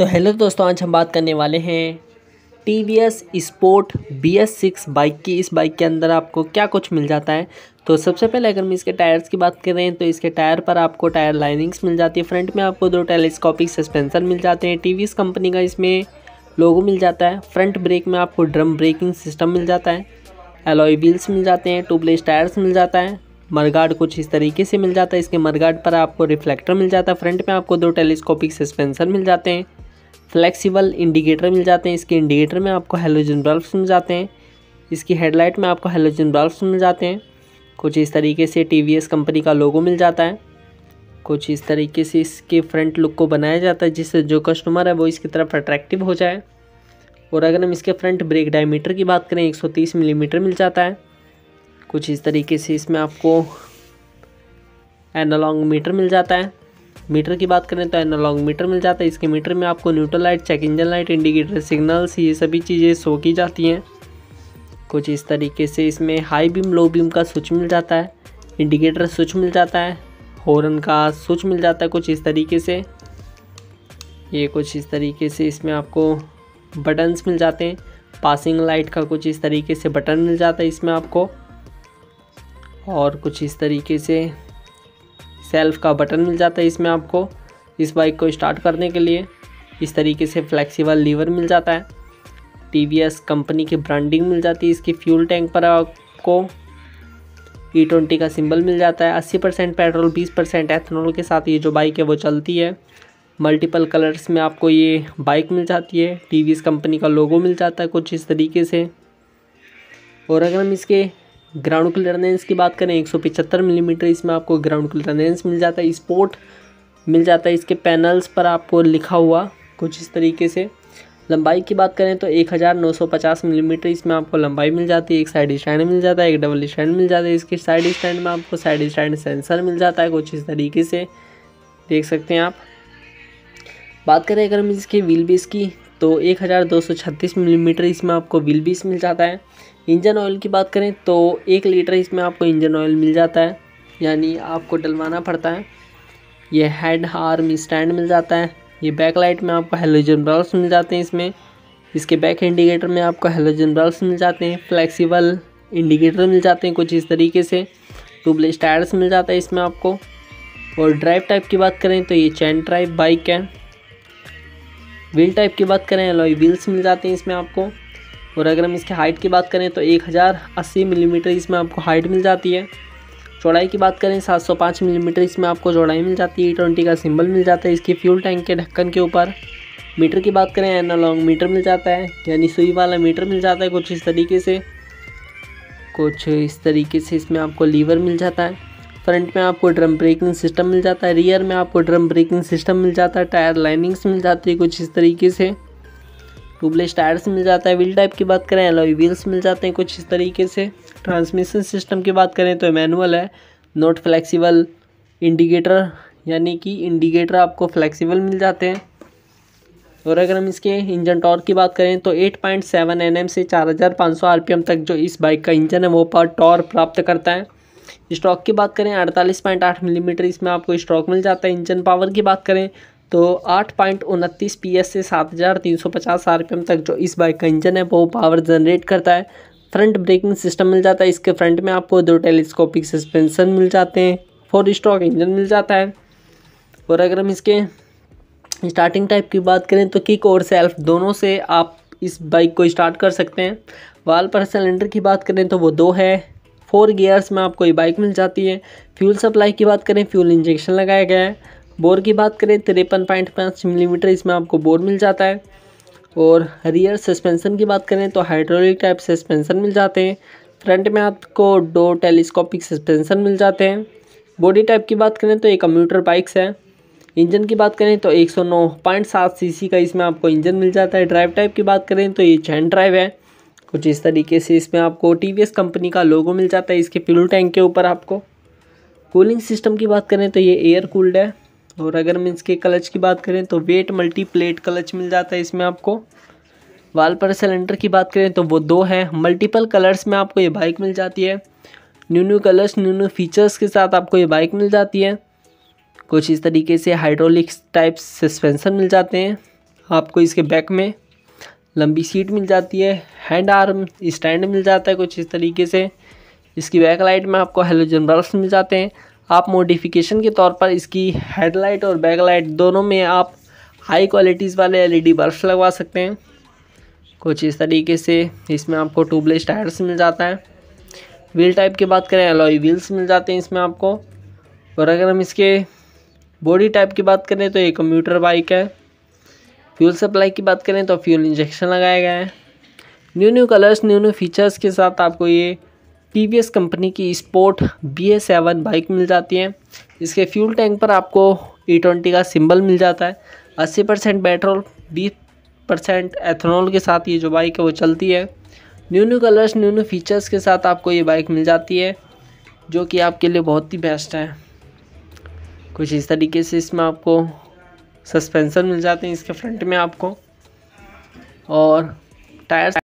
तो हेलो दोस्तों, आज हम बात करने वाले हैं TVS स्पोर्ट BS6 बाइक की। इस बाइक के अंदर आपको क्या कुछ मिल जाता है। तो सबसे पहले अगर हम इसके टायर्स की बात करें तो इसके टायर पर आपको टायर लाइनिंग्स मिल जाती है। फ्रंट में आपको दो टेलीस्कोपिक सस्पेंशन मिल जाते हैं। TVS कंपनी का इसमें लोगो मिल जाता है। फ्रंट ब्रेक में आपको ड्रम ब्रेकिंग सिस्टम मिल जाता है। एलॉय व्हील्स मिल जाते हैं। ट्यूबलेस टायर्स मिल जाता है। मरगार्ड कुछ इस तरीके से मिल जाता है। इसके मरगार्ड पर आपको रिफ्लेक्टर मिल जाता है। फ्रंट में आपको दो टेलीस्कोपिक सस्पेंशन मिल जाते हैं। फ्लेक्सिबल इंडिकेटर मिल जाते हैं। इसके इंडिकेटर में आपको हैलोजन बल्ब्स मिल जाते हैं। इसकी हेडलाइट में आपको हैलोजन बल्ब्स मिल जाते हैं। कुछ इस तरीके से TVS कंपनी का लोगो मिल जाता है। कुछ इस तरीके से इसके फ्रंट लुक को बनाया जाता है, जिससे जो कस्टमर है वो इसकी तरफ अट्रैक्टिव हो जाए। और अगर हम इसके फ्रंट ब्रेक डायमीटर की बात करें 130 मिलीमीटर मिल जाता है। कुछ इस तरीके से इसमें आपको एनालॉग मीटर मिल जाता है। मीटर की बात करें तो एनालॉग मीटर मिल जाता है। इसके मीटर में आपको neutral light, check engine light, indicator signals, ये सभी चीज़ें शो की जाती हैं। कुछ इस तरीके से इसमें हाई बीम लो बीम का स्विच मिल जाता है। इंडिकेटर स्विच मिल जाता है। हॉर्न का स्विच मिल जाता है। कुछ इस तरीके से ये कुछ इस तरीके से इसमें आपको बटन्स मिल जाते हैं। पासिंग लाइट का कुछ इस तरीके से बटन मिल जाता है इसमें आपको। और कुछ इस तरीके से सेल्फ का बटन मिल जाता है इसमें आपको, इस बाइक को स्टार्ट करने के लिए। इस तरीके से फ्लेक्सिबल लीवर मिल जाता है। TVS कंपनी की ब्रांडिंग मिल जाती है। इसके फ्यूल टैंक पर आपको E20 का सिंबल मिल जाता है। 80% पेट्रोल 20% एथेनॉल के साथ ये जो बाइक है वो चलती है। मल्टीपल कलर्स में आपको ये बाइक मिल जाती है। TVS कंपनी का लोगो मिल जाता है कुछ इस तरीके से। और अगर हम इसके ग्राउंड क्लियरेंस की बात करें 175 मिलीमीटर इसमें आपको ग्राउंड क्लियरेंस मिल जाता है। स्पोर्ट मिल जाता है। इसके पैनल्स पर आपको लिखा हुआ कुछ इस तरीके से। लंबाई की बात करें तो 1950 मिलीमीटर इसमें आपको लंबाई मिल जाती है। एक साइड स्टैंड मिल जाता है, एक डबल स्टैंड मिल जाता है। इसके साइड स्टैंड में आपको साइड स्टैंड सेंसर मिल जाता है, कुछ इस तरीके से देख सकते हैं आप। बात करें अगर हम इसके व्हील बेस की तो 1236 मिलीमीटर इसमें आपको व्हील बेस मिल जाता है। इंजन ऑयल की बात करें तो 1 लीटर इसमें आपको इंजन ऑयल मिल जाता है, यानी आपको डलवाना पड़ता है। ये हेड आर्म स्टैंड मिल जाता है। ये बैक लाइट में आपको हैलोजन बल्ब्स मिल जाते हैं इसमें। इसके बैक इंडिकेटर में आपको हैलोजन बल्ब्स मिल जाते हैं। फ्लेक्सिबल इंडिकेटर मिल जाते हैं कुछ इस तरीके से। ट्यूबलेस टायर्स मिल जाता है इसमें आपको। और ड्राइव टाइप की बात करें तो ये चैन ड्राइव बाइक है। व्हील टाइप की बात करें अलॉय व्हील्स मिल जाते हैं इसमें आपको। और अगर हम इसके हाइट की बात करें तो 1080 मिलीमीटर इसमें आपको हाइट मिल जाती है। चौड़ाई की बात करें 705 मिलीमीटर इसमें आपको चौड़ाई मिल जाती है। E20 का सिंबल मिल जाता है इसके फ्यूल टैंक के ढक्कन के ऊपर। मीटर की बात करें एनालॉग मीटर मिल जाता है, यानी सुई वाला मीटर मिल जाता है कुछ इस तरीके से। कुछ इस तरीके से इसमें आपको लीवर मिल जाता है। फ्रंट में आपको ड्रम ब्रेकिंग सिस्टम मिल जाता है। रियर में आपको ड्रम ब्रेकिंग सिस्टम मिल जाता है। टायर लाइनिंग्स मिल जाती है कुछ इस तरीके से। ट्यूबलेस टायर्स मिल जाता है। व्हील टाइप की बात करें एलॉय व्हील्स मिल जाते हैं कुछ इस तरीके से। ट्रांसमिशन सिस्टम की बात करें तो मैनुअल है, नॉट फ्लेक्सिबल इंडिकेटर, यानी कि इंडिकेटर आपको फ्लेक्सिबल मिल जाते हैं। और अगर हम इसके इंजन टॉर्क की बात करें तो 8.7 Nm से 4500 RPM तक जो इस बाइक का इंजन है वो पर टॉर्क प्राप्त करता है। स्ट्रोक की बात करें 48.8 मिलीमीटर इसमें आपको स्ट्रोक मिल जाता है। इंजन पावर की बात करें तो 8.29 PS से 7350 RPM तक जो इस बाइक का इंजन है वो पावर जनरेट करता है। फ्रंट ब्रेकिंग सिस्टम मिल जाता है। इसके फ्रंट में आपको दो टेलीस्कोपिक सस्पेंशन मिल जाते हैं। 4 स्ट्रोक इंजन मिल जाता है। और अगर हम इसके स्टार्टिंग टाइप की बात करें तो किक और सेल्फ दोनों से आप इस बाइक को स्टार्ट कर सकते हैं। वाल पर सिलेंडर की बात करें तो वो 2 है। 4 गियर्स में आपको ये बाइक मिल जाती है। फ्यूल सप्लाई की बात करें फ्यूल इंजेक्शन लगाया गया है। बोर की बात करें 53.5 मिलीमीटर इसमें आपको बोर मिल जाता है। और रियर सस्पेंशन की बात करें तो हाइड्रोलिक टाइप सस्पेंशन मिल जाते हैं। फ्रंट में आपको दो टेलीस्कोपिक सस्पेंशन मिल जाते हैं। बॉडी टाइप की बात करें तो ये कम्यूटर बाइक्स है। इंजन की बात करें तो 109.7 सीसी का इसमें आपको इंजन मिल जाता है। ड्राइव टाइप की बात करें तो ये चैन ड्राइव है। कुछ इस तरीके से इसमें आपको TVS कंपनी का लोगो मिल जाता है इसके फ्यूल टैंक के ऊपर आपको। कूलिंग सिस्टम की बात करें तो ये एयर कूल्ड है। और अगर हम इसके क्लच की बात करें तो वेट मल्टी प्लेट क्लच मिल जाता है इसमें आपको। वाल पर सिलेंडर की बात करें तो वो 2 है। मल्टीपल कलर्स में आपको ये बाइक मिल जाती है। न्यू कलर्स न्यू फीचर्स के साथ आपको ये बाइक मिल जाती है। कुछ इस तरीके से हाइड्रोलिक्स टाइप सस्पेंशन मिल जाते हैं। आपको इसके बैक में लंबी सीट मिल जाती है, हैंड आर्म स्टैंड मिल जाता है कुछ इस तरीके से। इसकी बैक लाइट में आपको हैलोजन बल्ब्स मिल जाते हैं। आप मॉडिफिकेशन के तौर पर इसकी हेडलाइट और बैक लाइट दोनों में आप हाई क्वालिटीज़ वाले एलईडी बल्ब्स लगवा सकते हैं कुछ इस तरीके से। इसमें आपको ट्यूबलेस टायर्स मिल जाता है। व्हील टाइप की बात करें, अलॉय व्हील्स मिल जाते हैं इसमें आपको। और अगर हम इसके बॉडी टाइप की बात करें तो ये कम्यूटर बाइक है। फ्यूल सप्लाई की बात करें तो फ्यूल इंजेक्शन लगाया गया है। New new colours, new new features के साथ आपको ये TVS कंपनी की स्पोर्ट BS7 बाइक मिल जाती है। इसके फ्यूल टैंक पर आपको E20 का सिंबल मिल जाता है। 80% पेट्रोल 20% एथेनॉल के साथ ये जो बाइक है वो चलती है। New new colours, new new features के साथ आपको ये बाइक मिल जाती है जो कि आपके लिए बहुत ही बेस्ट है। कुछ इस तरीके से इसमें आपको सस्पेंशन मिल जाते हैं इसके फ्रंट में आपको। और टायर्स